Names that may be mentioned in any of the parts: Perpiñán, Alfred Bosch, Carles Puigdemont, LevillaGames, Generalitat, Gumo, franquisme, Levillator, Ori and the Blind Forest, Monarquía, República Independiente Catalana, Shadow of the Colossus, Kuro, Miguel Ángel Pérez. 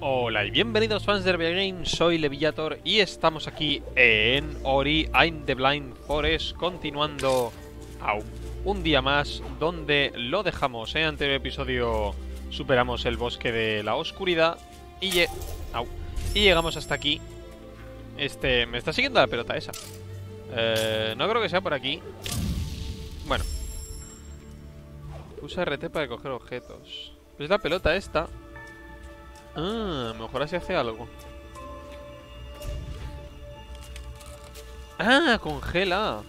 Hola y bienvenidos fans de LevillaGames, soy Levillator y estamos aquí en Ori and the Blind Forest continuando un día más donde lo dejamos. En el anterior episodio superamos el bosque de la oscuridad y llegamos hasta aquí. Me está siguiendo la pelota esa. No creo que sea por aquí. Bueno. Usa RT para coger objetos. Pues la pelota esta. Ah, mejor así hace algo. Ah, congela.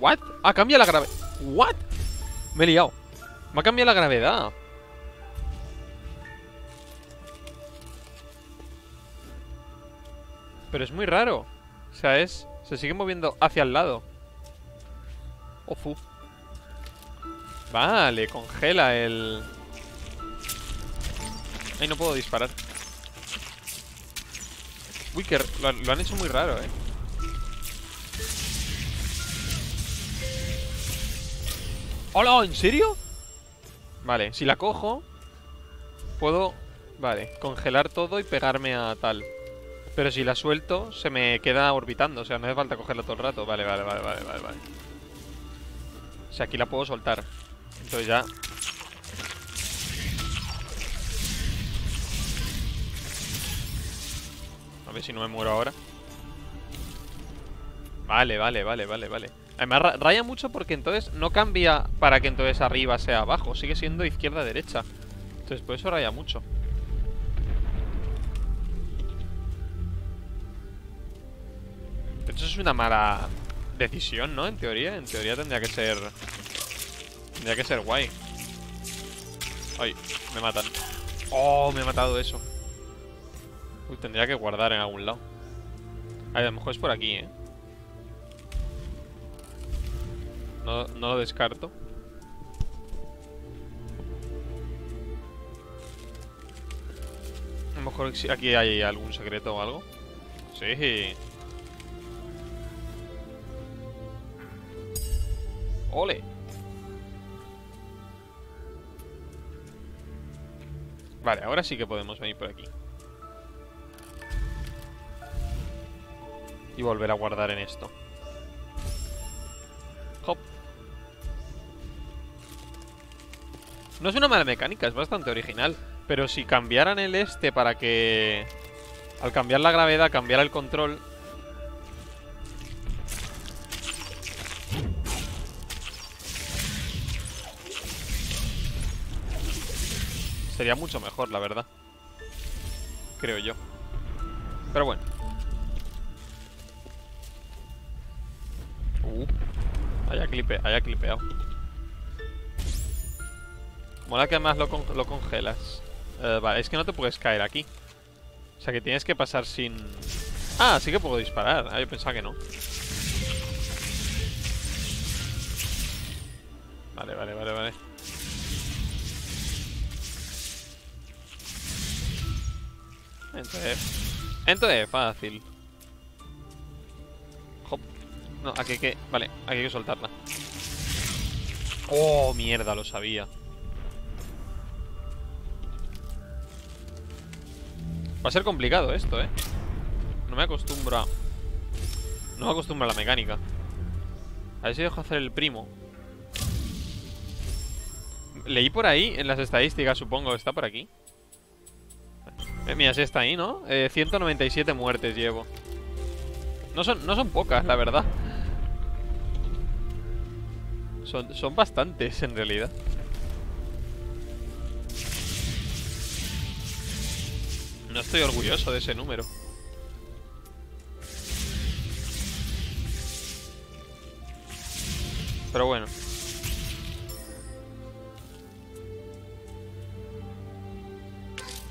What? Ah, cambia la gravedad. What? Me he liado. Me ha cambiado la gravedad. Pero es muy raro. O sea, se sigue moviendo hacia el lado. Ofu. Vale, congela el... Ay, no puedo disparar. Uy, que lo han hecho muy raro, ¡Hola! ¿En serio? Vale, si la cojo puedo... Vale, congelar todo y pegarme a tal. Pero si la suelto, se me queda orbitando. O sea, no hace falta cogerla todo el rato. Vale. O sea, aquí la puedo soltar. Entonces ya... A ver si no me muero ahora. Vale. Además raya mucho porque entonces no cambia para que entonces arriba sea abajo. Sigue siendo izquierda-derecha. Entonces por eso raya mucho. De hecho es una mala decisión, ¿no? En teoría tendría que ser guay. Ay, me matan. Oh, me ha matado eso. Uy, tendría que guardar en algún lado. A lo mejor es por aquí, No lo descarto. A lo mejor aquí hay algún secreto o algo. Sí. ¡Ole! Vale, ahora sí que podemos venir por aquí y volver a guardar en esto. Hop. No es una mala mecánica, es bastante original. Pero si cambiaran el para que... Al cambiar la gravedad, cambiara el control. Sería mucho mejor, la verdad. Creo yo. Pero bueno. Haya clipeado. Mola que además lo congelas. Vale, es que no te puedes caer aquí. O sea que tienes que pasar sin... Ah, sí que puedo disparar. Ah, yo pensaba que no. Vale. Entonces fácil. No, aquí hay que... Vale, aquí hay que soltarla. Oh, mierda, lo sabía. Va a ser complicado esto, No me acostumbro a... No me acostumbro a la mecánica. A ver si dejo hacer el primo. Leí por ahí, en las estadísticas, supongo. ¿Está por aquí? Mira, sí está ahí, ¿no? 197 muertes llevo. No son pocas, la verdad. Son bastantes, en realidad. No estoy orgulloso de ese número. Pero bueno.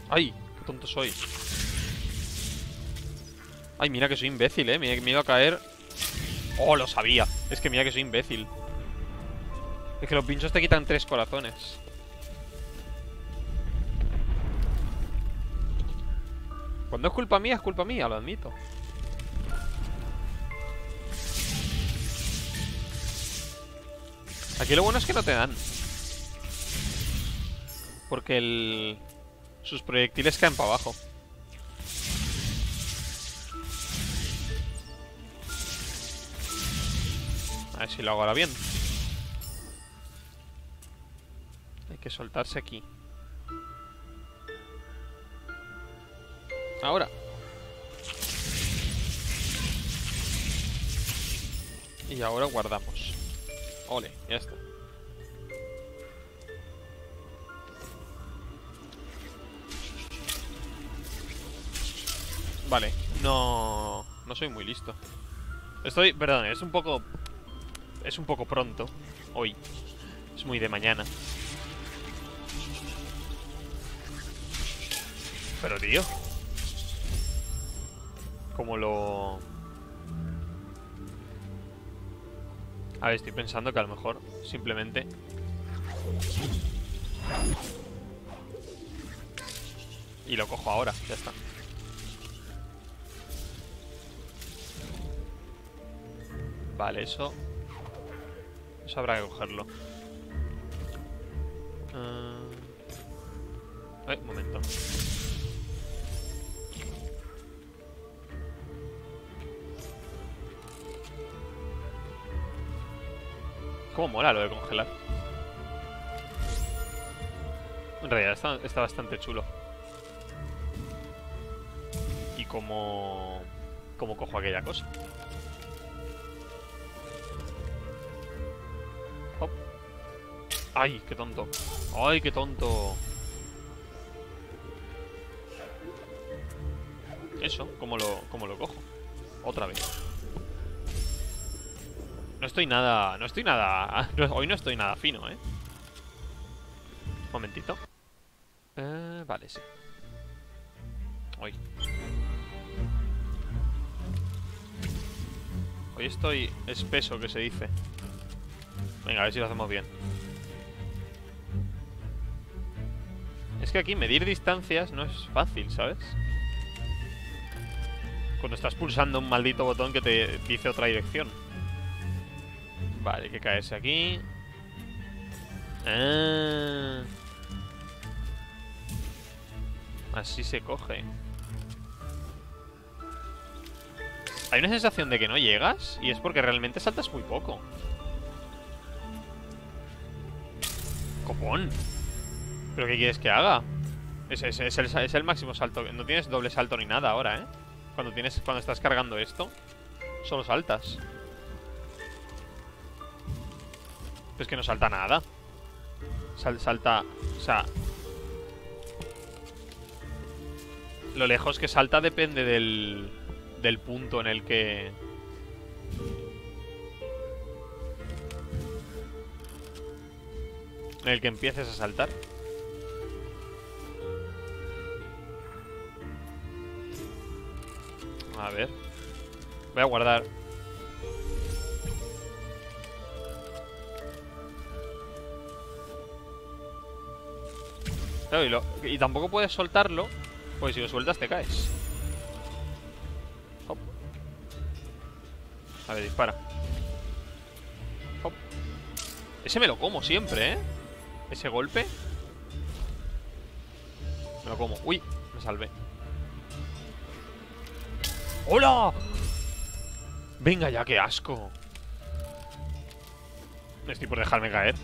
¡Ay! ¡Qué tonto soy! ¡Ay, mira que soy imbécil, Me iba a caer... ¡Oh, lo sabía! Es que mira que soy imbécil. Es que los pinchos te quitan 3 corazones. Cuando es culpa mía, lo admito. Aquí lo bueno es que no te dan. Porque el... Sus proyectiles caen para abajo. A ver si lo hago ahora bien. Hay que soltarse aquí. Ahora. Y ahora guardamos. Ole, ya está. Vale, no... No soy muy listo. Estoy... Perdón, es un poco... Es un poco pronto. Hoy. Es muy de mañana. Pero tío... Como lo... A ver, estoy pensando que a lo mejor simplemente... Y lo cojo ahora, ya está. Vale, eso... Eso habrá que cogerlo. Un momento. Cómo mola lo de congelar. En realidad está bastante chulo. Y como cojo aquella cosa. Hop. ¡Ay, qué tonto! ¡Ay, qué tonto! Eso, ¿cómo lo cojo? Otra vez. Hoy no estoy nada fino, ¿eh? Un momentito. Vale, sí. Hoy estoy espeso, que se dice. Venga, a ver si lo hacemos bien. Es que aquí medir distancias no es fácil, ¿sabes? Cuando estás pulsando un maldito botón que te dice otra dirección. Vale, hay que caerse aquí. Ah. Así se coge. Hay una sensación de que no llegas y es porque realmente saltas muy poco. ¡Copón! ¿Pero qué quieres que haga? Es el máximo salto. No tienes doble salto ni nada ahora, ¿eh? Cuando estás cargando esto, solo saltas. Es que no salta nada. Salta... O sea... Lo lejos que salta depende del punto en el que... empieces a saltar. A ver... Voy a guardar... Claro, y tampoco puedes soltarlo, pues si lo sueltas te caes. Hop. A ver, dispara. Hop. Ese me lo como siempre, ¿eh? Ese golpe. Me lo como. Uy, me salvé. ¡Hola! Venga ya, qué asco. Estoy por dejarme caer.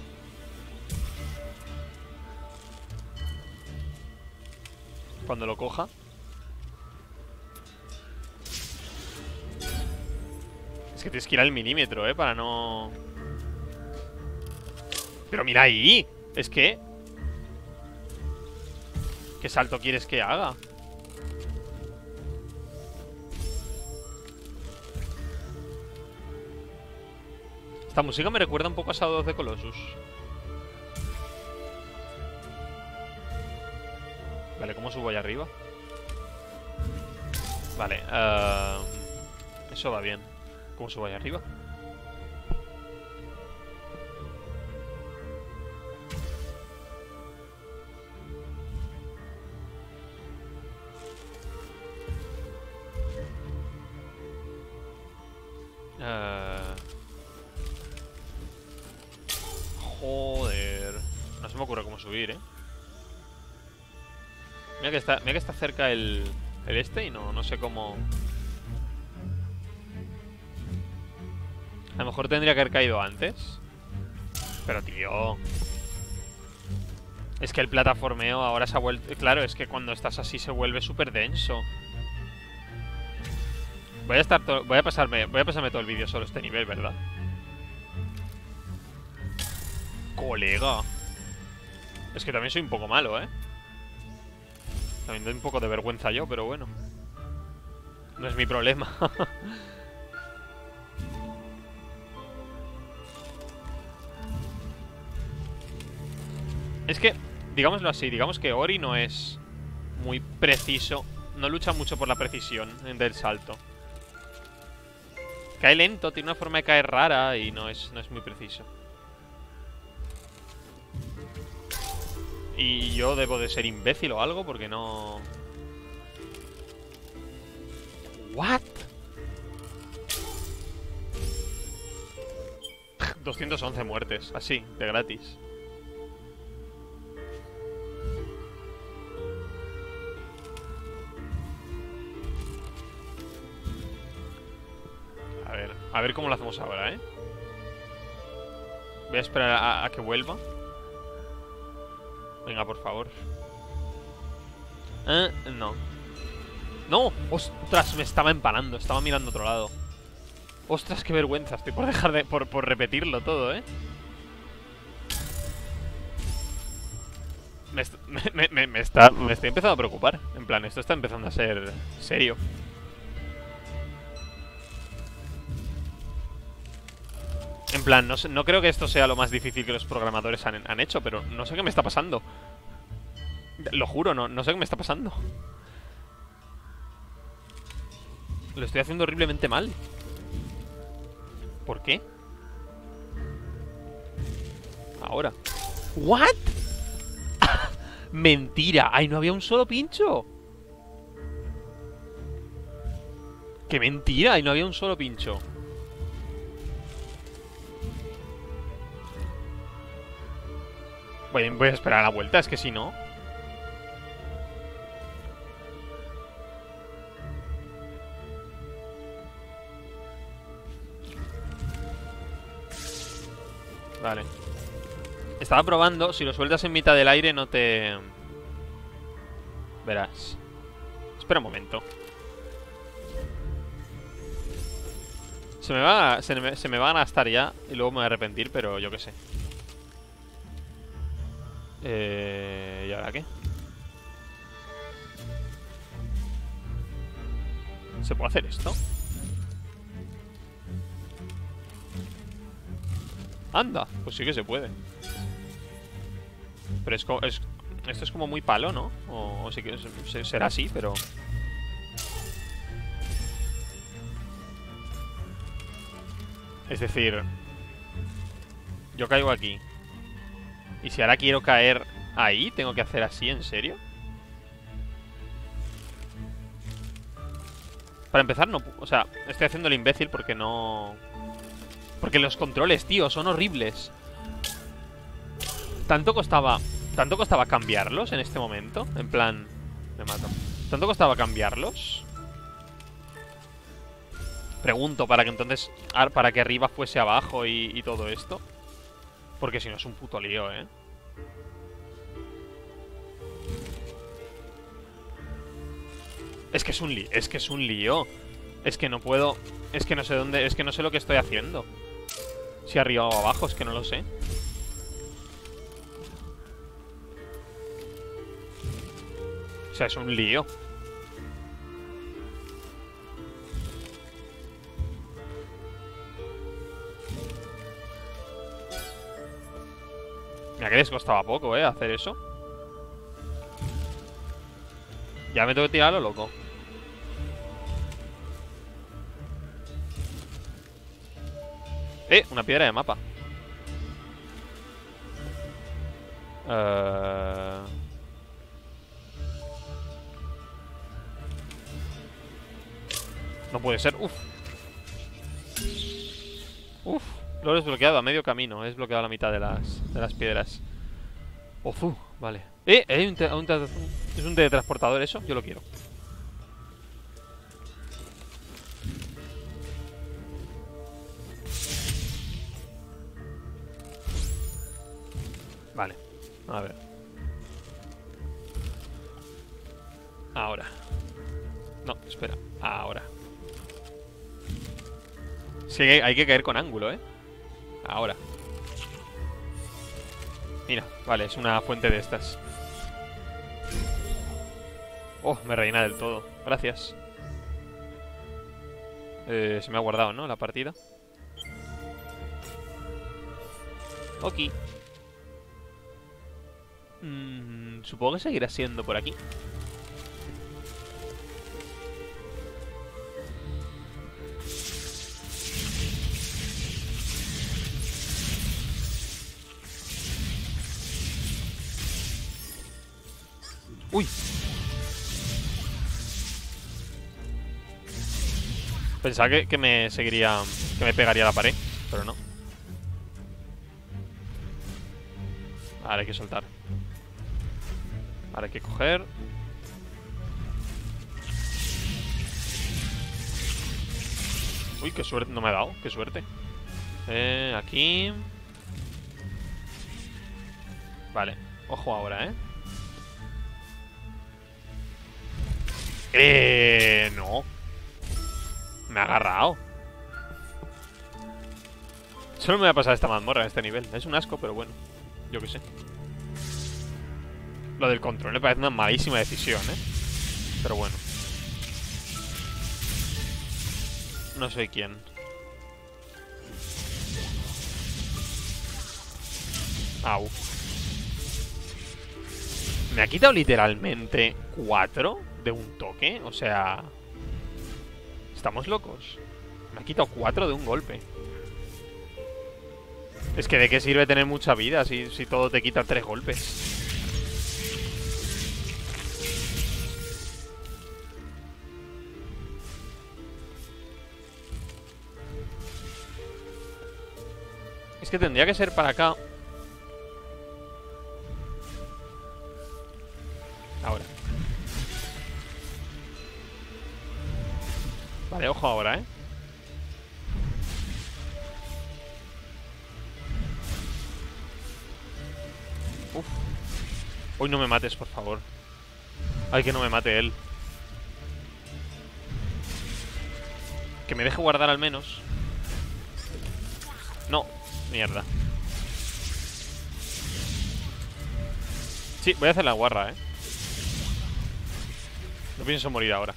Cuando lo coja. Es que tienes que ir al milímetro, para no... Pero mira ahí. Es que... ¿Qué salto quieres que haga? Esta música me recuerda un poco a Shadow of the Colossus. Vale, ¿cómo subo allá arriba? Vale, eso va bien. ¿Cómo subo allá arriba? Joder. No se me ocurre cómo subir, Mira que está cerca el este y no sé cómo... A lo mejor tendría que haber caído antes. Pero, tío... Es que el plataformeo ahora se ha vuelto... Claro, es que cuando estás así se vuelve súper denso. Voy a pasarme todo el vídeo sobre este nivel, ¿verdad? Colega. Es que también soy un poco malo, ¿eh? También doy un poco de vergüenza yo, pero bueno. No es mi problema. Es que, digámoslo así, digamos que Ori no es muy preciso. No lucha mucho por la precisión del salto. Cae lento, tiene una forma de caer rara y no es muy preciso. Y yo debo de ser imbécil o algo porque no... ¿What? 211 muertes, así, de gratis. A ver cómo lo hacemos ahora, ¿eh? Voy a esperar a que vuelva. Venga, por favor. No. ¡No! ¡Ostras! Me estaba empanando. Estaba mirando otro lado. ¡Ostras, qué vergüenza! Estoy por dejar de... Por repetirlo todo, ¿eh? Me estoy empezando a preocupar. En plan, esto está empezando a ser serio. En plan, no creo que esto sea lo más difícil que los programadores han hecho, pero no sé qué me está pasando. Lo juro, no sé qué me está pasando. Lo estoy haciendo horriblemente mal. ¿Por qué? Ahora. ¿What? Mentira. ¡Ay, no había un solo pincho! ¡Qué mentira! ¡Ay, no había un solo pincho! Voy a esperar a la vuelta, es que si no... Vale. Estaba probando, si lo sueltas en mitad del aire no te... Verás. Espera un momento. Se me va a gastar ya y luego me voy a arrepentir, pero yo qué sé. ¿Y ahora qué? ¿Se puede hacer esto? ¡Anda! Pues sí que se puede. Pero esto es como muy palo, ¿no? O sí que será así, pero... Es decir... Yo caigo aquí. ¿Y si ahora quiero caer ahí? ¿Tengo que hacer así? ¿En serio? Para empezar, no... O sea, estoy haciendo el imbécil porque no... Porque los controles, tío, son horribles. ¿Tanto costaba cambiarlos en este momento? En plan... Me mato. ¿Tanto costaba cambiarlos? Pregunto, para que entonces... Para que arriba fuese abajo y todo esto. Porque si no es un puto lío, ¿eh? Es que es un lío. Es que no puedo... Es que no sé dónde... Es que no sé lo que estoy haciendo. Si arriba o abajo, es que no lo sé. O sea, es un lío. Mira que les costaba poco, hacer eso. Ya me tengo que tirar a lo loco. Una piedra de mapa. No puede ser, Uf. Lo he desbloqueado a medio camino. He desbloqueado la mitad de las piedras. Ofu, vale. Hay un Es un teletransportador eso, yo lo quiero. Vale, a ver. Ahora. No, espera, ahora. Sí, hay que caer con ángulo, ¿eh? Ahora. Mira, vale, es una fuente de estas. Oh, me reina del todo. Gracias. Se me ha guardado, ¿no? La partida. Ok. Supongo que seguirá siendo por aquí. Uy. Pensaba que me seguiría, que me pegaría a la pared, pero no. Ahora hay que soltar. Ahora hay que coger. Uy, qué suerte, no me ha dado, qué suerte. Aquí. Vale, ojo ahora, no. Me ha agarrado. Solo me voy a pasar esta mazmorra a este nivel. Es un asco, pero bueno. Yo qué sé. Lo del control me parece una malísima decisión, ¿eh? Pero bueno. No sé quién. Au. Me ha quitado literalmente 4 de un toque. O sea... ¿Estamos locos? Me ha quitado 4 de un golpe. Es que ¿de qué sirve tener mucha vida si todo te quita 3 golpes? Es que tendría que ser para acá. Ahora. Vale, ojo ahora, Uf. Hoy no me mates, por favor. Ay, que no me mate él. Que me deje guardar al menos. No, mierda. Sí, voy a hacer la guarra, No pienso morir ahora.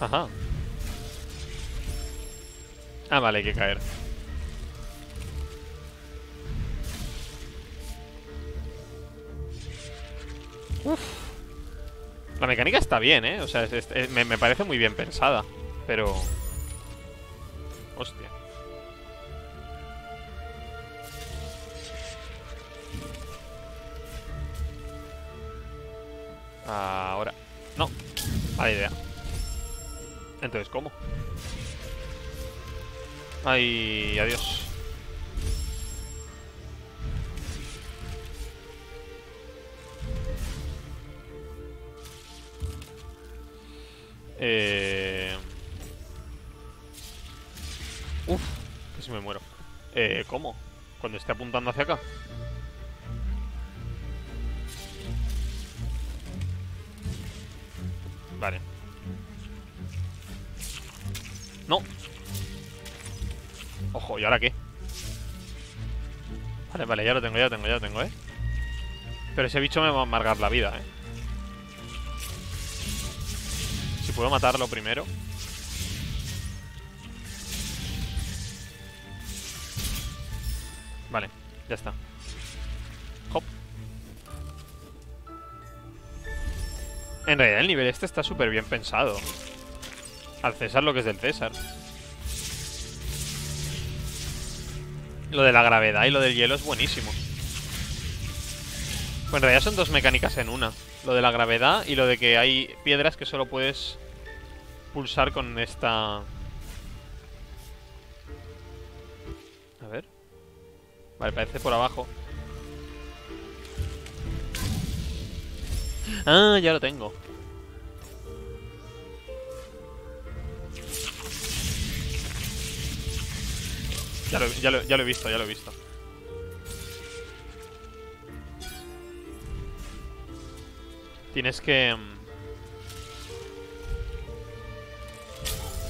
Ajá. Ah, vale, hay que caer. Uf. La mecánica está bien, O sea, me parece muy bien pensada. Pero... Hostia. Ahora. No. Mala idea. Entonces, ¿cómo? Ay, adiós. Uf, casi me muero. ¿Cómo? Cuando esté apuntando hacia acá. Vale. No. Ojo, ¿y ahora qué? Vale, vale, ya lo tengo, Pero ese bicho me va a amargar la vida, Si puedo matarlo primero. Vale, ya está. Hop. En realidad el nivel este está súper bien pensado. Al César lo que es del César. Lo de la gravedad y lo del hielo es buenísimo. Pues en realidad son dos mecánicas en una. Lo de la gravedad y lo de que hay piedras que solo puedes pulsar con esta... A ver. Vale, parece por abajo. Ah, ya lo tengo. Ya lo he visto, ya lo he visto. Tienes que...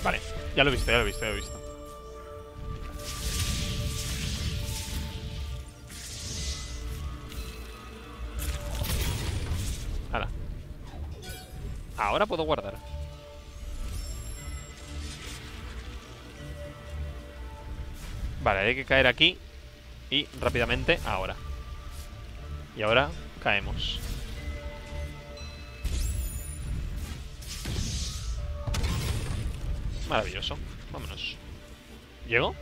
Vale, ya lo he visto, ya lo he visto, ya lo he visto. Hala. Ahora puedo guardar. Vale, hay que caer aquí. Y rápidamente, ahora. Y ahora caemos. Maravilloso, vámonos. ¿Llego?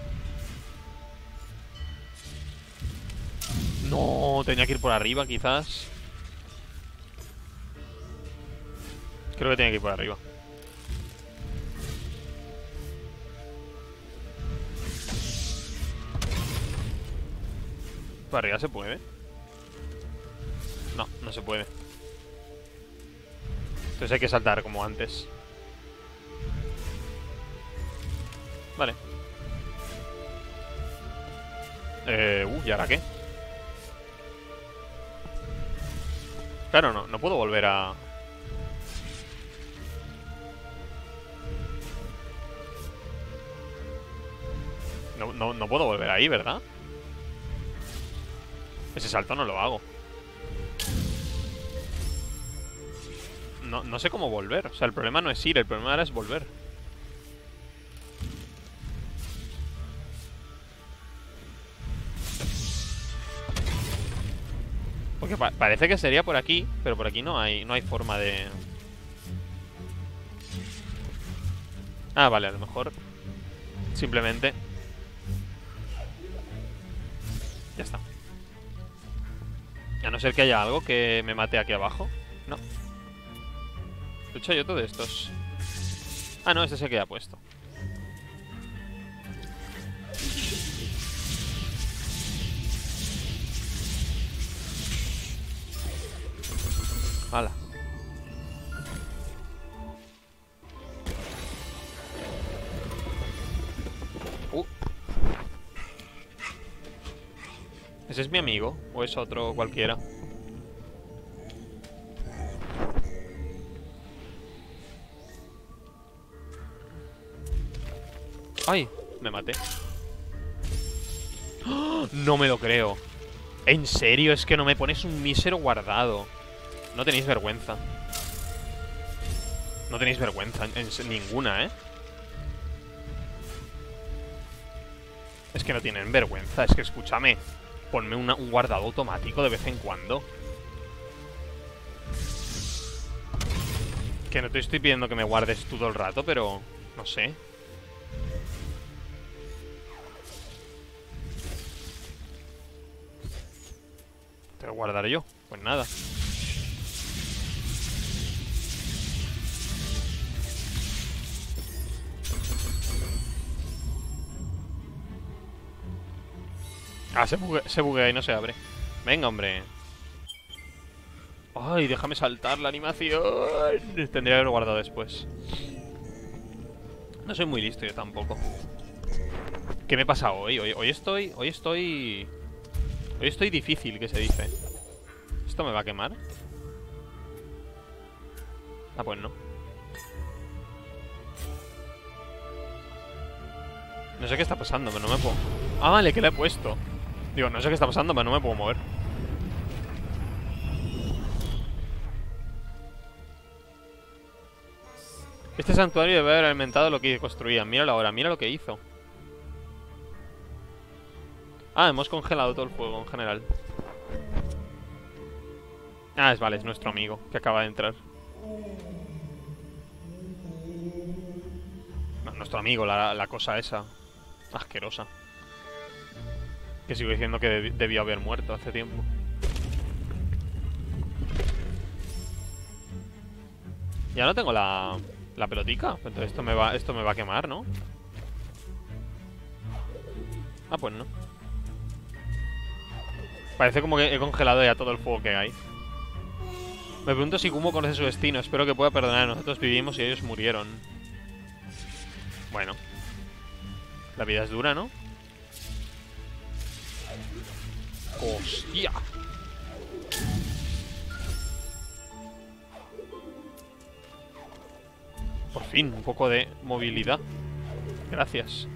No, tenía que ir por arriba, quizás. Creo que tenía que ir por arriba. ¿Para arriba se puede? No, no se puede. Entonces hay que saltar como antes. Vale. ¿Y ahora qué? Claro, no puedo volver a... No puedo volver ahí, ¿verdad? Ese salto no lo hago. No sé cómo volver. O sea, el problema no es ir, el problema ahora es volver. Porque parece que sería por aquí, pero por aquí no hay forma de... Ah, vale, a lo mejor simplemente... Ya está. A no ser que haya algo que me mate aquí abajo. No. De hecho hay otro de estos. Ah, no, este es el que ya he puesto. Hala. ¿Ese es mi amigo? ¿O es otro cualquiera? ¡Ay! Me maté. ¡Oh! No me lo creo. ¿En serio? Es que no me pones un mísero guardado. No tenéis vergüenza. No tenéis vergüenza en ninguna, ¿eh? Es que no tienen vergüenza. Es que escúchame. Ponme un guardado automático de vez en cuando. Que no te estoy pidiendo que me guardes tú todo el rato, pero... No sé. ¿Te lo guardaré yo? Pues nada. Ah, se buguea y no se abre. Venga, hombre. Ay, déjame saltar la animación. Tendría que haberlo guardado después. No soy muy listo yo tampoco. ¿Qué me pasa hoy? Hoy estoy difícil, que se dice. ¿Esto me va a quemar? Ah, pues no. No sé qué está pasando, pero no me puedo... Ah, vale, que le he puesto. Digo, no sé qué está pasando, pero no me puedo mover. Este santuario debe haber alimentado lo que construían. Míralo ahora, mira lo que hizo. Ah, hemos congelado todo el fuego en general. Ah, vale, es nuestro amigo que acaba de entrar. No, nuestro amigo, la cosa esa asquerosa. Que sigo diciendo que debió haber muerto hace tiempo. Ya no tengo la pelotica. Entonces esto me va a quemar, ¿no? Ah, pues no. Parece como que he congelado ya todo el fuego que hay. Me pregunto si Gumo conoce su destino. Espero que pueda perdonar. Nosotros vivimos y ellos murieron. Bueno. La vida es dura, ¿no? ¡Hostia! Por fin, un poco de movilidad. Gracias.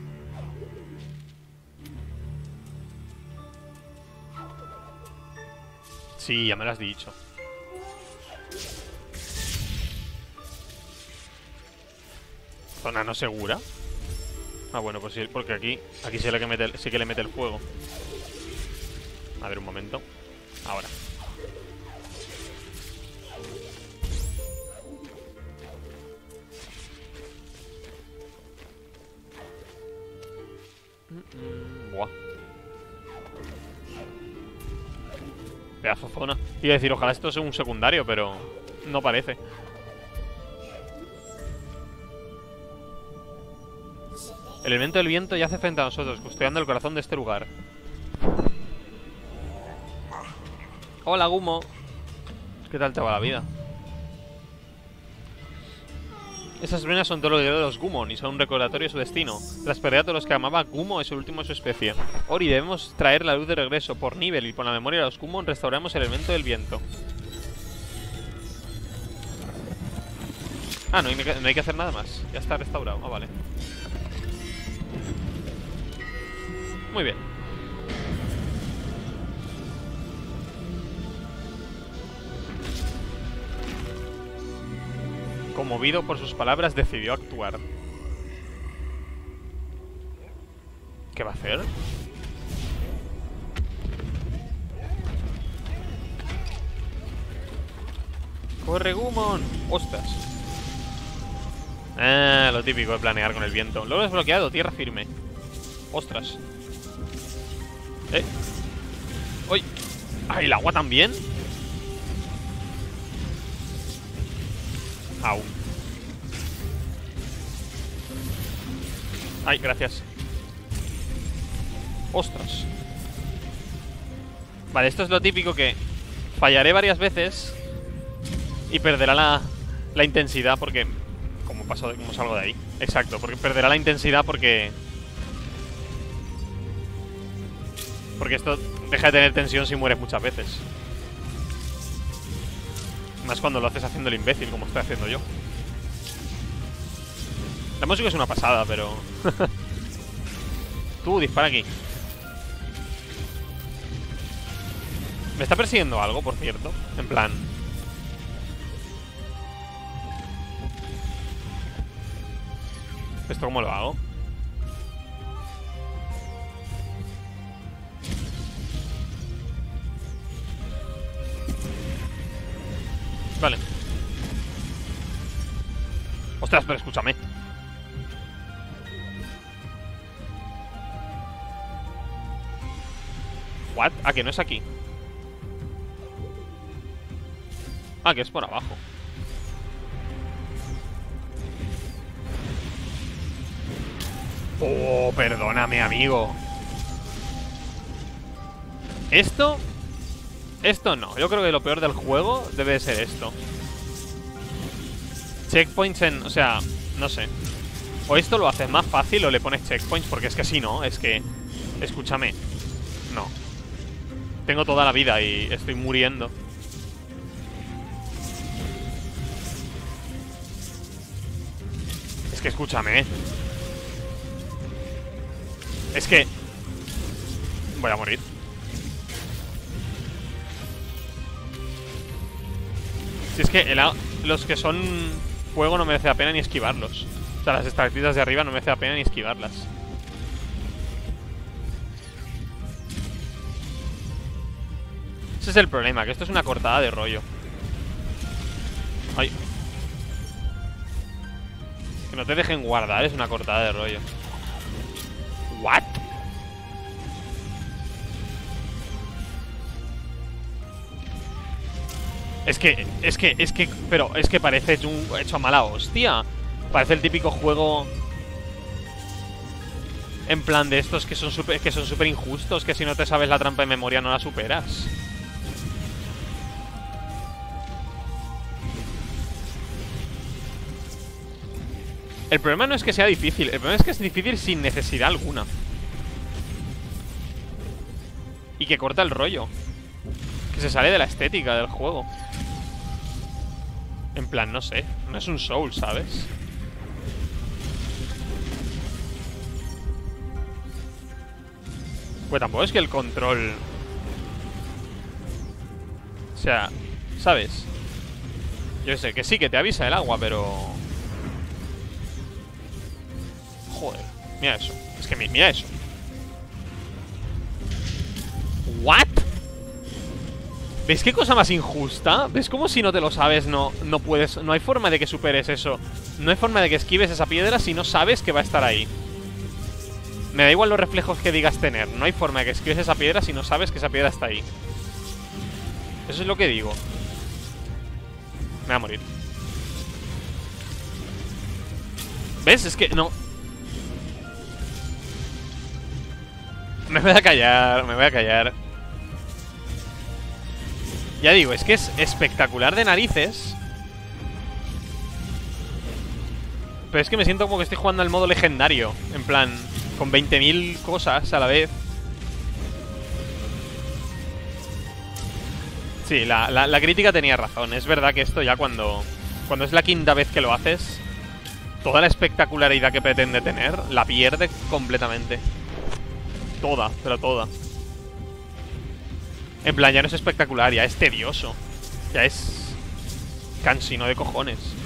Sí, ya me lo has dicho. Zona no segura. Ah, bueno, pues sí, porque aquí sí que, le mete el fuego. A ver, un momento. Ahora. Buah. Pedazo zona. Iba a decir, ojalá esto sea un secundario, pero no parece. El elemento del viento yace frente a nosotros, custodiando el corazón de este lugar. Hola, Gumo. ¿Qué tal te va la vida? Esas ruinas son todo lo de los Gumo y son un recordatorio de su destino. Las perdió a todos los que amaba. Gumo es el último de su especie. Ori, debemos traer la luz de regreso por nivel y por la memoria de los Gumo restauramos el elemento del viento. Ah, no hay que hacer nada más. Ya está restaurado. Ah, vale. Muy bien. Conmovido por sus palabras, decidió actuar. ¿Qué va a hacer? ¡Corre, Gumon! ¡Ostras! Ah, lo típico de planear con el viento. Logro desbloqueado, tierra firme. ¡Ostras! ¡Uy! ¡Ay, el agua también! Au. Ay, gracias. Ostras. Vale, esto es lo típico que fallaré varias veces y perderá la intensidad porque... ¿Cómo salgo de ahí? Exacto, porque perderá la intensidad porque... Porque esto deja de tener tensión si mueres muchas veces. Más cuando lo haces haciendo el imbécil, como estoy haciendo yo. La música es una pasada, pero... Tú, dispara aquí. Me está persiguiendo algo, por cierto. En plan... ¿Esto cómo lo hago? Vale. Ostras, pero escúchame. ¿What? Ah, que no es aquí. Ah, que es por abajo. Oh, perdóname, amigo. Esto... Esto no, yo creo que lo peor del juego debe de ser esto. Checkpoints en... O sea, no sé. O esto lo haces más fácil o le pones checkpoints, porque es que si no, es que... Escúchame. No. Tengo toda la vida y estoy muriendo. Es que escúchame. Es que... Voy a morir. Si es que los que son fuego no merece la pena ni esquivarlos. O sea, las estalactitas de arriba no merece la pena ni esquivarlas. Ese es el problema, que esto es una cortada de rollo. Ay. Que no te dejen guardar, es una cortada de rollo. ¿What? Pero es que parece hecho a mala hostia. Parece el típico juego En plan de estos que son súper injustos, que si no te sabes la trampa de memoria no la superas. El problema no es que sea difícil, el problema es que es difícil sin necesidad alguna. Y que corta el rollo. Que se sale de la estética del juego. En plan, no sé, no es un Soul, ¿sabes? Pues tampoco es que el control... O sea, ¿sabes? Yo sé que sí, que te avisa el agua, pero... Joder, mira eso. Es que mira eso. ¿What? ¿Ves qué cosa más injusta? ¿Ves cómo si no te lo sabes no puedes... No hay forma de que superes eso. No hay forma de que esquives esa piedra si no sabes que va a estar ahí. Me da igual los reflejos que digas tener. No hay forma de que esquives esa piedra si no sabes que esa piedra está ahí. Eso es lo que digo. Me va a morir. ¿Ves? Es que no. Me voy a callar, me voy a callar. Ya digo, es que es espectacular de narices. Pero es que me siento como que estoy jugando al modo legendario. En plan... Con 20.000 cosas a la vez. Sí, la crítica tenía razón. Es verdad que esto ya cuando es la quinta vez que lo haces, toda la espectacularidad que pretende tener la pierde completamente. Toda, pero toda. En plan, ya no es espectacular, ya es tedioso. Ya es... cansino de cojones.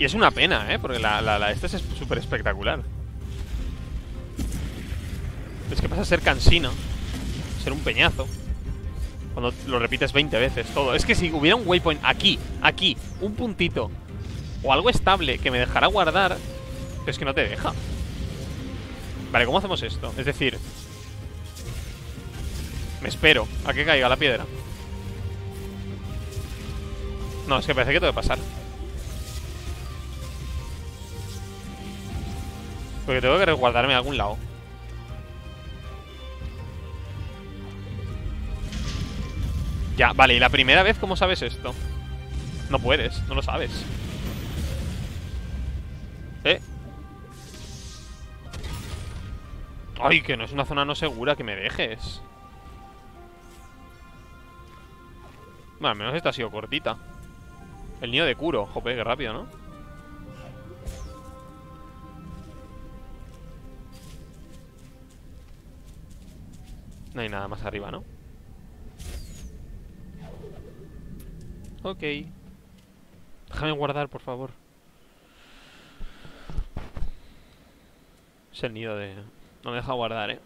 Y es una pena, ¿eh? Porque esta es súper espectacular. Es que pasa a ser cansino, ser un peñazo, cuando lo repites 20 veces todo. Es que si hubiera un waypoint aquí, un puntito, o algo estable que me dejara guardar, pero es que no te deja. Vale, ¿cómo hacemos esto? Es decir, me espero a que caiga la piedra. No, es que parece que tengo que pasar. Porque tengo que resguardarme de algún lado. Ya, vale, ¿y la primera vez cómo sabes esto? No puedes, no lo sabes. Ay, que no es una zona no segura, que me dejes. Bueno, al menos esta ha sido cortita. El nido de Kuro, jope, qué rápido, ¿no? No hay nada más arriba, ¿no? Ok. Déjame guardar, por favor. Es el nido de... No me deja guardar, ¿eh?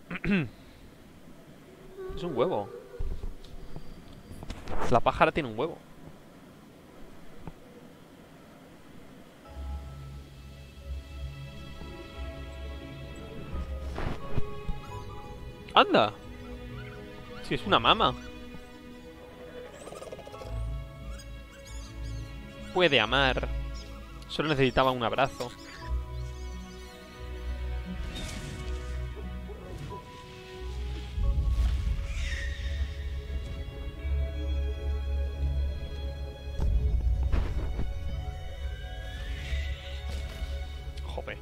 Es un huevo. La pájara tiene un huevo. ¡Anda! Sí, es una mama. Puede amar. Solo necesitaba un abrazo. Jope.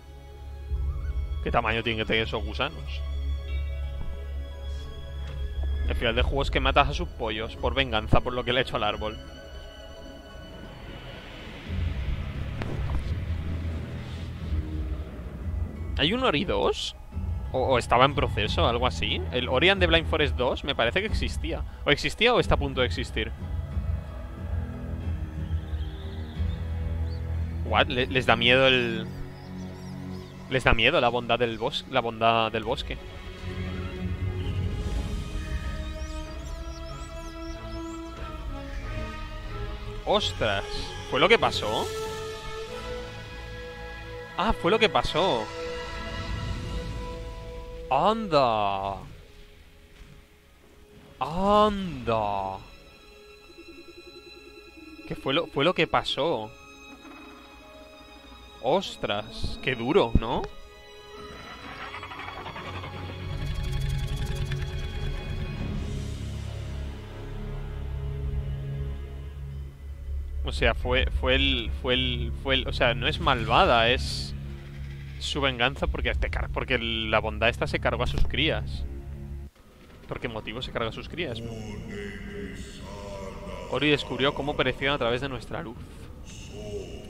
¿Qué tamaño tienen que tener esos gusanos? El final del juego es que matas a sus pollos por venganza por lo que le ha hecho al árbol. ¿Hay un Ori 2? ¿O estaba en proceso? ¿Algo así? El Ori and the Blind Forest 2 me parece que existía. ¿O existía o está a punto de existir? ¿What? ¿Les da miedo el...? ¿Les da miedo la bondad del bosque? La bondad del bosque. ¡Ostras! ¿Fue lo que pasó? Ah, fue lo que pasó. ¡Anda! ¡Anda! ¿Qué fue lo que pasó? ¡Ostras! ¡Qué duro!, ¿no? O sea, o sea, no es malvada, es su venganza porque la bondad esta se cargó a sus crías. ¿Por qué motivo se carga a sus crías? Ori descubrió cómo perecieron a través de nuestra luz.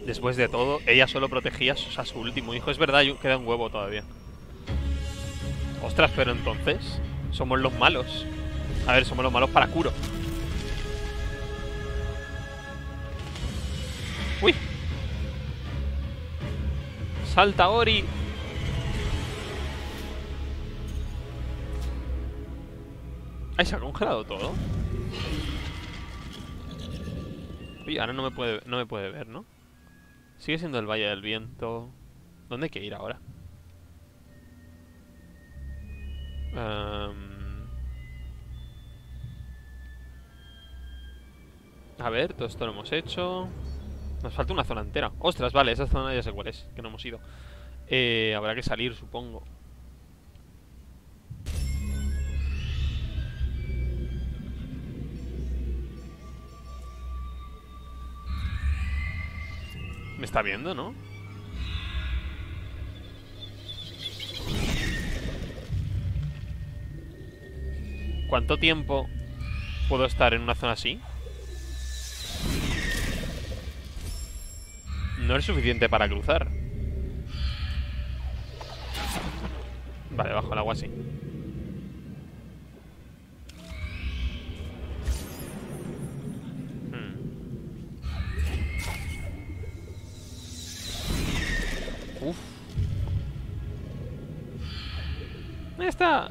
Después de todo, ella solo protegía a su último hijo. Es verdad, queda un huevo todavía. Ostras, pero entonces somos los malos. A ver, somos los malos para Kuro. ¡Uy! ¡Salta, Ori! ¡Ay, se ha congelado todo! Uy, ahora no me puede ver, ¿no? Sigue siendo el Valle del Viento. ¿Dónde hay que ir ahora? A ver, todo esto lo hemos hecho. Nos falta una zona entera. ¡Ostras! Vale, esa zona ya sé cuál es, que no hemos ido. Habrá que salir, supongo. Me está viendo, ¿no? ¿Cuánto tiempo puedo estar en una zona así? No es suficiente para cruzar. Vale, bajo el agua sí. Uf.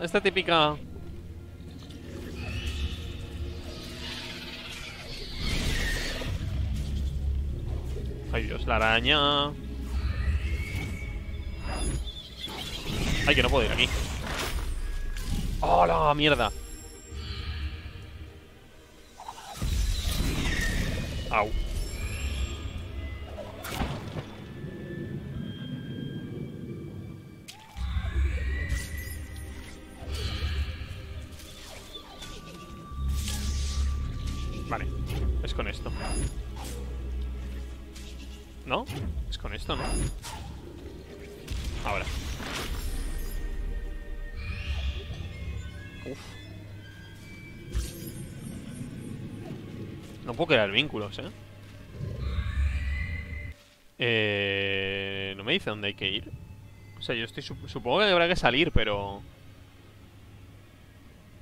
Esta típica. Ay, Dios, la araña. Ay, que no puedo ir aquí. ¡Oh, la mierda! Au. Vale, es con esto. ¿No? Es con esto, ¿no? Ahora. Uf. No puedo crear vínculos, ¿eh? No me dice dónde hay que ir. O sea, yo estoy... Supongo que habrá que salir, pero...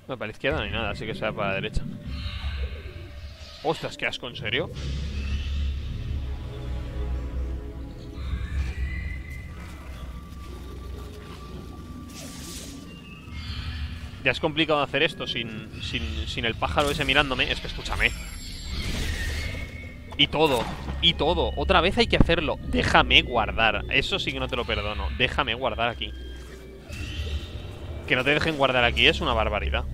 No, para la izquierda no hay nada, así que sea para la derecha. Ostras, qué asco, ¿en serio? Ya es complicado hacer esto sin el pájaro ese mirándome. Es que escúchame. Y todo. Otra vez hay que hacerlo. Déjame guardar. Eso sí que no te lo perdono. Déjame guardar aquí. Que no te dejen guardar aquí es una barbaridad.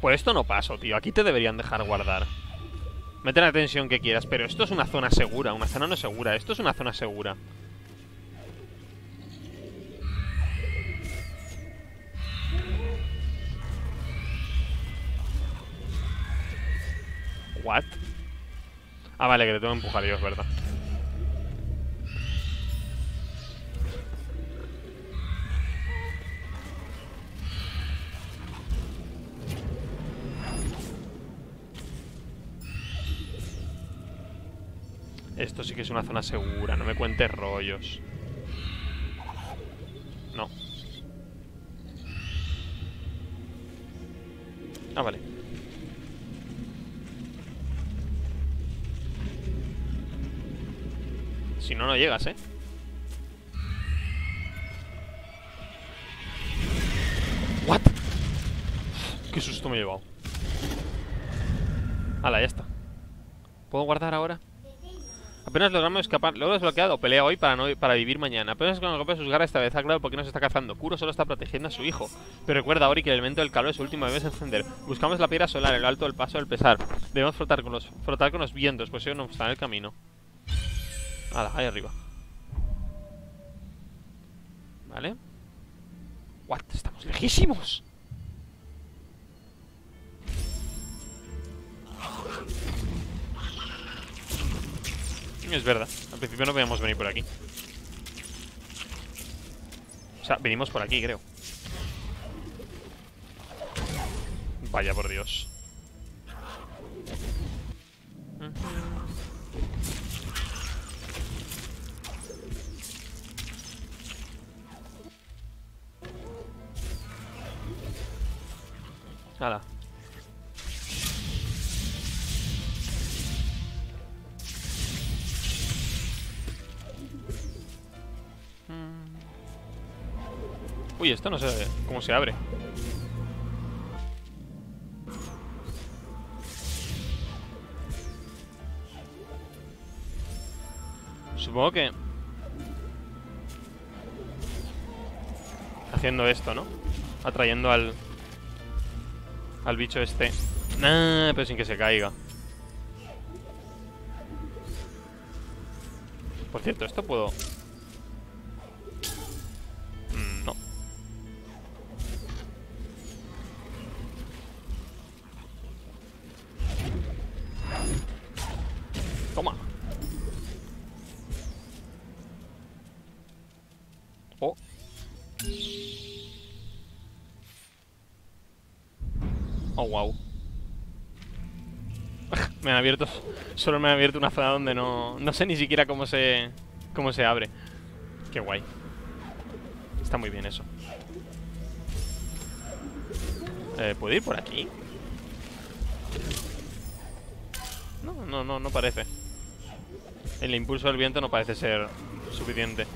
Pues esto no paso, tío. Aquí te deberían dejar guardar. Mete la tensión que quieras, pero esto es una zona segura. Una zona no segura, esto es una zona segura. ¿What? Ah, vale, que te tengo que empujar yo, es verdad. Esto sí que es una zona segura, no me cuentes rollos. No. Ah, vale. Si no, no llegas, ¿eh? ¿What? Qué susto me he llevado. Ala, ya está. ¿Puedo guardar ahora? Apenas logramos escapar. Lo he desbloqueado. Pelea hoy para vivir mañana. Apenas cuando rompe sus garras, esta vez ha claro por qué nos está cazando. Kuro solo está protegiendo a su hijo. Pero recuerda, Ori, que el elemento del calor es su última vez encender. Buscamos la piedra solar, el alto del paso del pesar. Debemos frotar con los vientos, pues ellos nos están en el camino. Ala, ahí arriba. Vale. What? Estamos lejísimos. Es verdad, al principio no podíamos venir por aquí. O sea, venimos por aquí, creo. Vaya por Dios. Nada. Uy, esto no sé cómo se abre. Supongo que... haciendo esto, ¿no? Atrayendo al bicho este. Nah, pero sin que se caiga. Por cierto, esto puedo... Solo me ha abierto una zona donde no sé ni siquiera cómo se abre. Qué guay. Está muy bien eso. ¿Puedo ir por aquí? No parece. El impulso del viento no parece ser suficiente.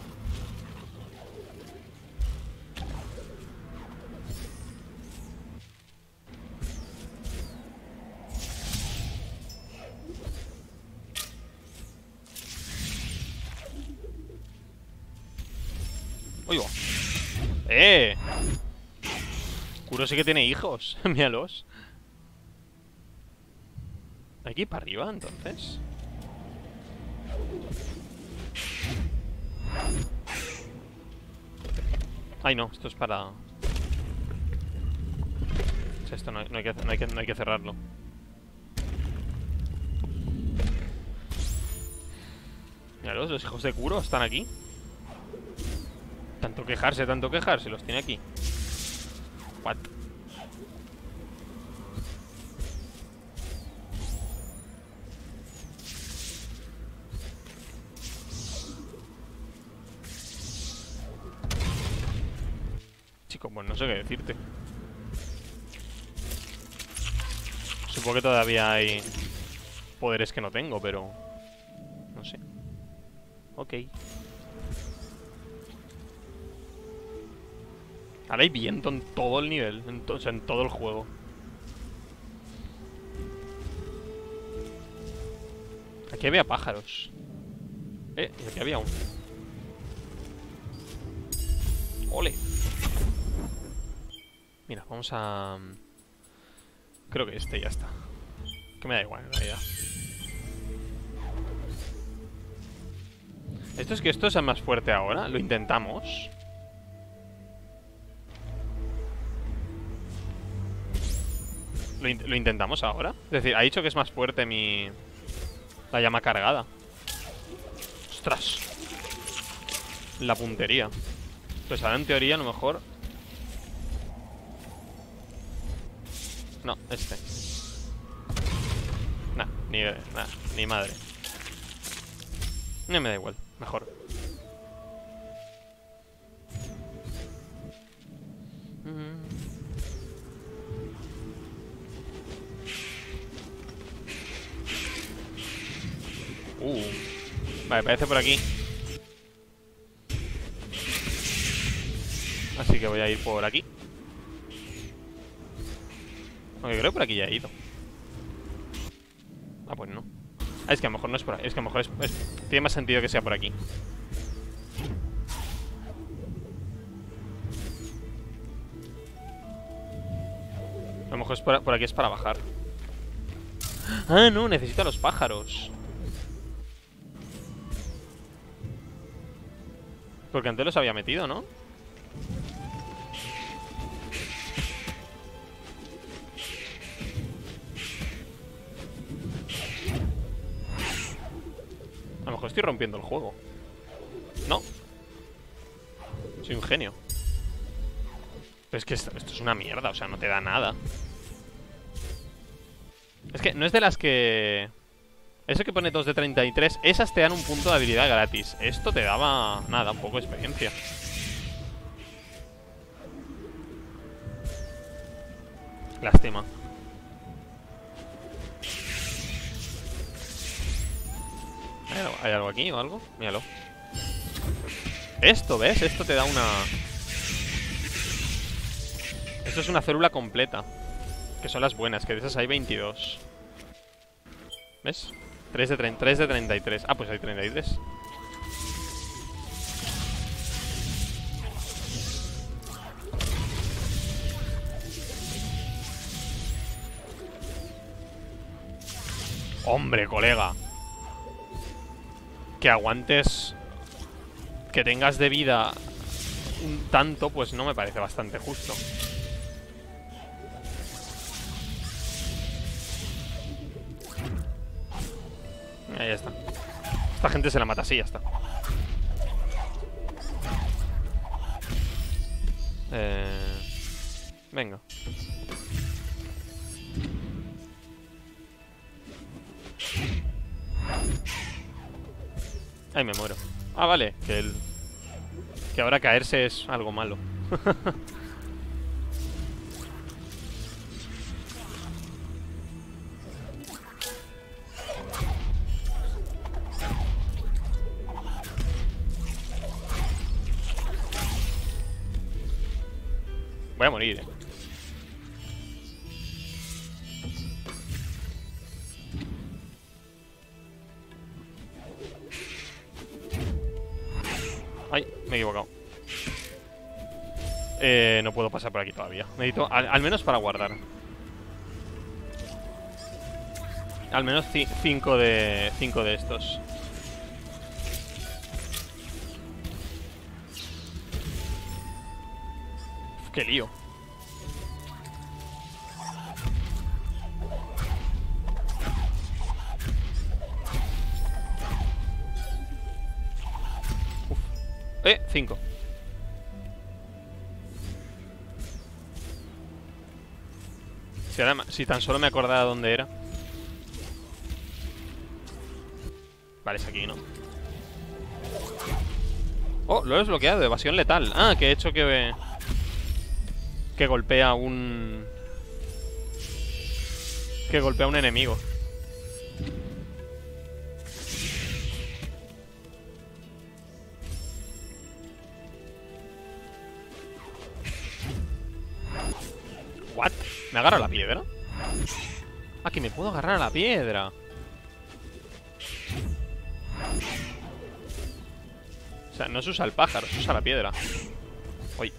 Kuro sí que tiene hijos. Míralos. Aquí para arriba, entonces. Ay, no. Esto es para... o sea, esto no hay que cerrarlo. Míralos, los hijos de Kuro están aquí. Tanto quejarse, los tiene aquí. What? Chico, pues no sé qué decirte. Supongo que todavía hay poderes que no tengo, pero... no sé. Ok. Ahora hay viento en todo el nivel, en todo el juego. Aquí había pájaros. Y aquí había uno. ¡Ole! Mira, vamos a... creo que este ya está. Que me da igual, en realidad. ¿Esto es más fuerte ahora? Lo intentamos. ¿Lo intentamos ahora? Es decir, ha dicho que es más fuerte mi... la llama cargada. ¡Ostras! La puntería. Pues ahora en teoría a lo mejor... no, este. Nah, ni madre. No me da igual, mejor. Vale, parece por aquí. Así que voy a ir por aquí. Aunque creo que por aquí ya he ido. Ah, pues no. Ah, es que a lo mejor no es por ahí. Es que a lo mejor tiene más sentido que sea por aquí. A lo mejor es por aquí es para bajar. Ah, no, necesito a los pájaros. Porque antes los había metido, ¿no? A lo mejor estoy rompiendo el juego. No. Soy un genio. Pero es que esto es una mierda, o sea, no te da nada. Es que no es de las que... Eso que pone 2 de 33, esas te dan un punto de habilidad gratis. Esto te daba... nada, un poco de experiencia. Lástima. ¿Hay algo aquí o algo? Míralo. Esto, ¿ves? Esto te da una... Esto es una célula completa. Que son las buenas, que de esas hay 22. ¿Ves? 3 de 33. Ah, pues hay 33. Hombre, colega. Que aguantes. Que tengas de vida un tanto, pues no me parece bastante justo. Ahí ya está. Esta gente se la mata así, ya está. Venga. Ay, me muero. Ah, vale. Que ahora caerse es algo malo. Voy a morir, Ay, me he equivocado. No puedo pasar por aquí todavía. Necesito, al menos para guardar. Al menos 5 de estos. ¡Qué lío! Uf. 5. Si tan solo me acordaba dónde era. Vale, es aquí, ¿no? Oh, lo he desbloqueado, evasión letal. Ah, que he hecho que golpea un... Que golpea un enemigo. ¿What? ¿Me agarro a la piedra? Ah, que me puedo agarrar a la piedra. O sea, no se usa el pájaro, se usa la piedra. Uy.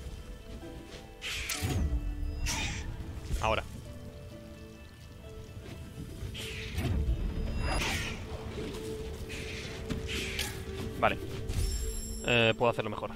Ahora. Vale. Puedo hacerlo mejor.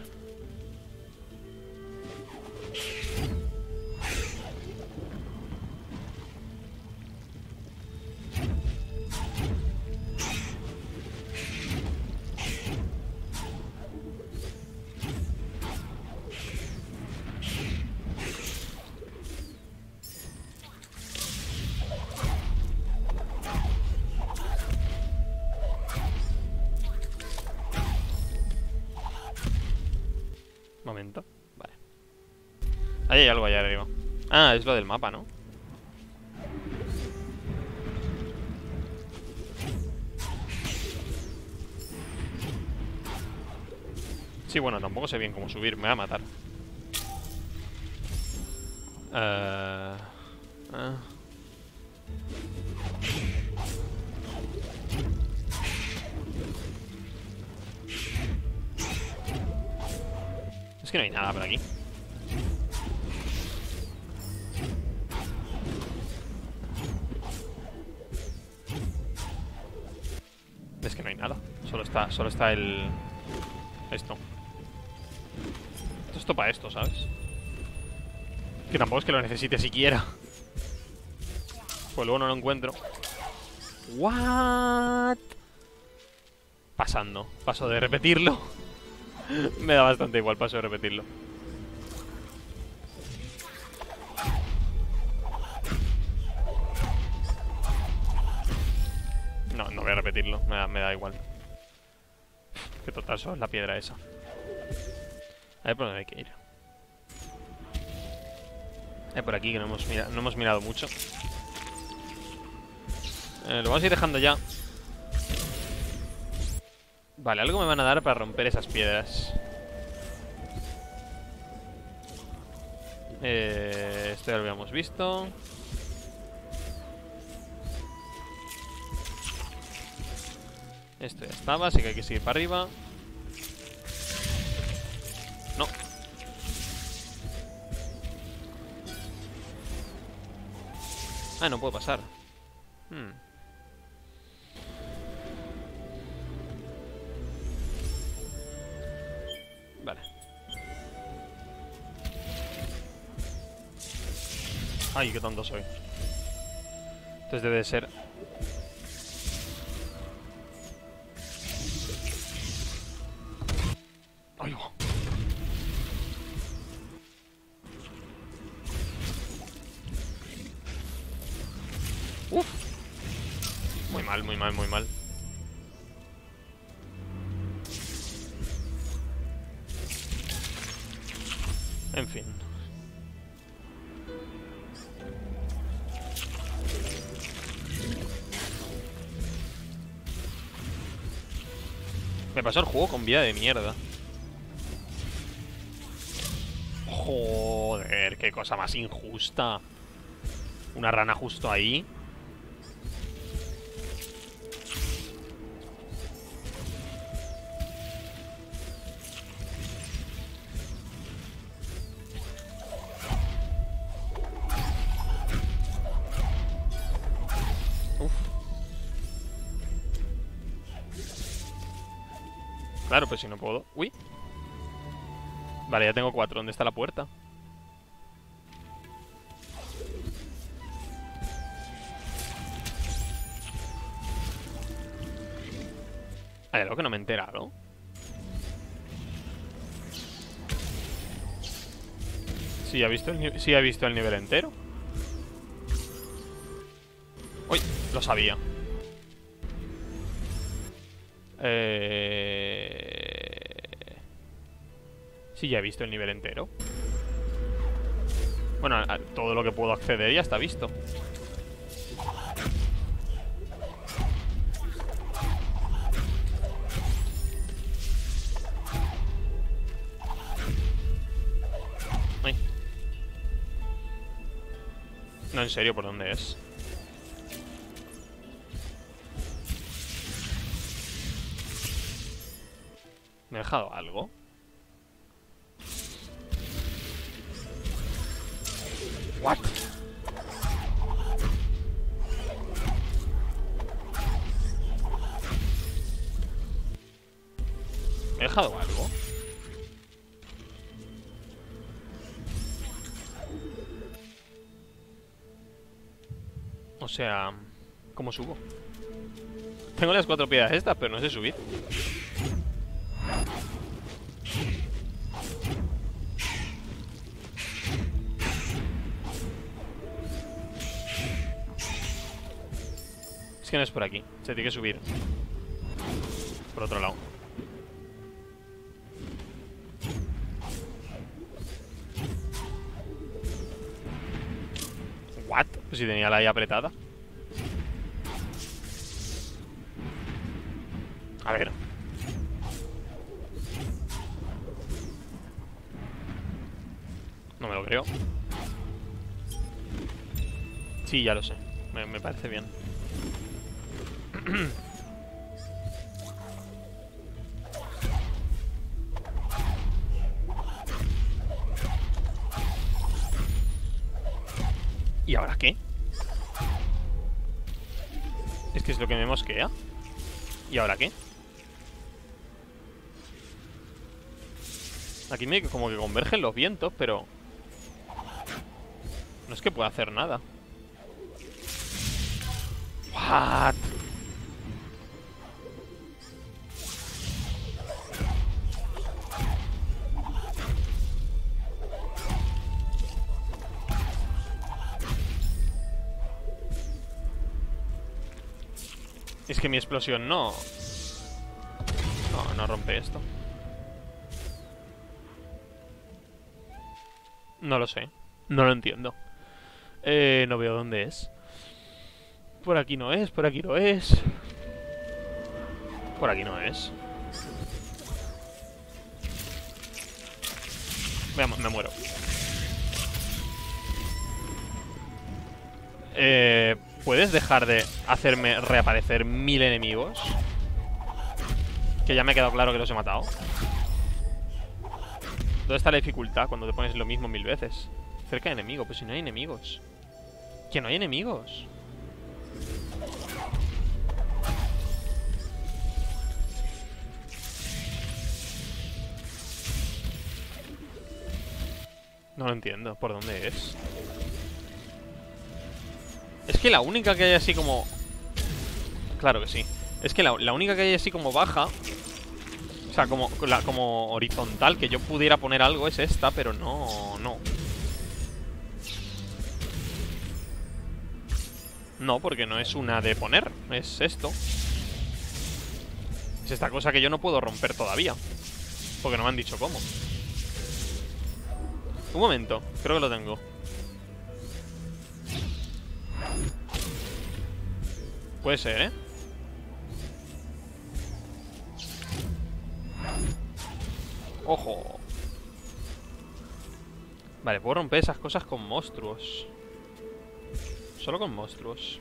Momento, vale. Ahí hay algo allá arriba. Ah, es lo del mapa, ¿no? Sí, bueno, tampoco sé bien cómo subir. Me va a matar. que no hay nada por aquí. Es que no hay nada. Solo está el... esto. Esto para esto, ¿sabes? Que tampoco es que lo necesite siquiera. Pues luego no lo encuentro. What? Pasando. Paso de repetirlo. Me da bastante igual, paso de repetirlo. No, no voy a repetirlo, me da igual. Que total, eso es la piedra esa. A ver por dónde hay que ir. Por aquí, que no hemos mirado mucho. Lo vamos a ir dejando ya. Vale, algo me van a dar para romper esas piedras. Esto ya lo habíamos visto. Esto ya estaba, así que hay que seguir para arriba. No. Ah, no puedo pasar. Vale. Ay, qué tonto soy. Entonces debe de ser... Ay, wow. Uf. Muy mal, muy mal, muy mal. En fin. Me pasó el juego con vida de mierda. Joder, qué cosa más injusta. Una rana justo ahí. Claro, pues si no puedo... ¡Uy! Vale, ya tengo 4. ¿Dónde está la puerta? Hay algo que no me he enterado. Sí, ha visto el nivel entero. ¡Uy! Lo sabía. Sí, ya he visto el nivel entero. Bueno, a todo lo que puedo acceder ya está visto. Ay. No, en serio, ¿por dónde es? ¿Me he dejado algo? What? ¿Me he dejado algo? O sea, ¿cómo subo? Tengo las 4 piedras estas, pero no sé subir. No es por aquí, se tiene que subir por otro lado. What? Pues si tenía la I apretada. A ver. No me lo creo. Sí, ya lo sé. Me parece bien. ¿Y ahora qué? Es que es lo que me mosquea. ¿Y ahora qué? Aquí me como que convergen los vientos, pero... no es que pueda hacer nada. What? Es que mi explosión no... no rompe esto. No lo sé. No lo entiendo. No veo dónde es. Por aquí no es, por aquí no es. Por aquí no es. Veamos, me muero. ¿Puedes dejar de hacerme reaparecer 1000 enemigos? Que ya me ha quedado claro que los he matado. ¿Dónde está la dificultad cuando te pones lo mismo 1000 veces? Cerca de enemigo, pues si no hay enemigos. Que no hay enemigos. No lo entiendo, ¿por dónde es? Es que la única que hay así como... claro que sí. Es que la única que hay así como baja... o sea, como horizontal, que yo pudiera poner algo es esta, pero no. No, porque no es una de poner. Es esto. Es esta cosa que yo no puedo romper todavía. Porque no me han dicho cómo. Un momento, creo que lo tengo. Puede ser, ¿eh? ¡Ojo! Vale, puedo romper esas cosas con monstruos. Solo con monstruos.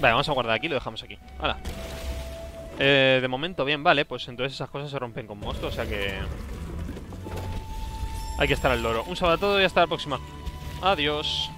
Vale, vamos a guardar aquí y lo dejamos aquí. ¡Hala! De momento, bien, vale. Pues entonces esas cosas se rompen con monstruos, o sea que... hay que estar al loro. Un saludo a todos y hasta la próxima. Adiós.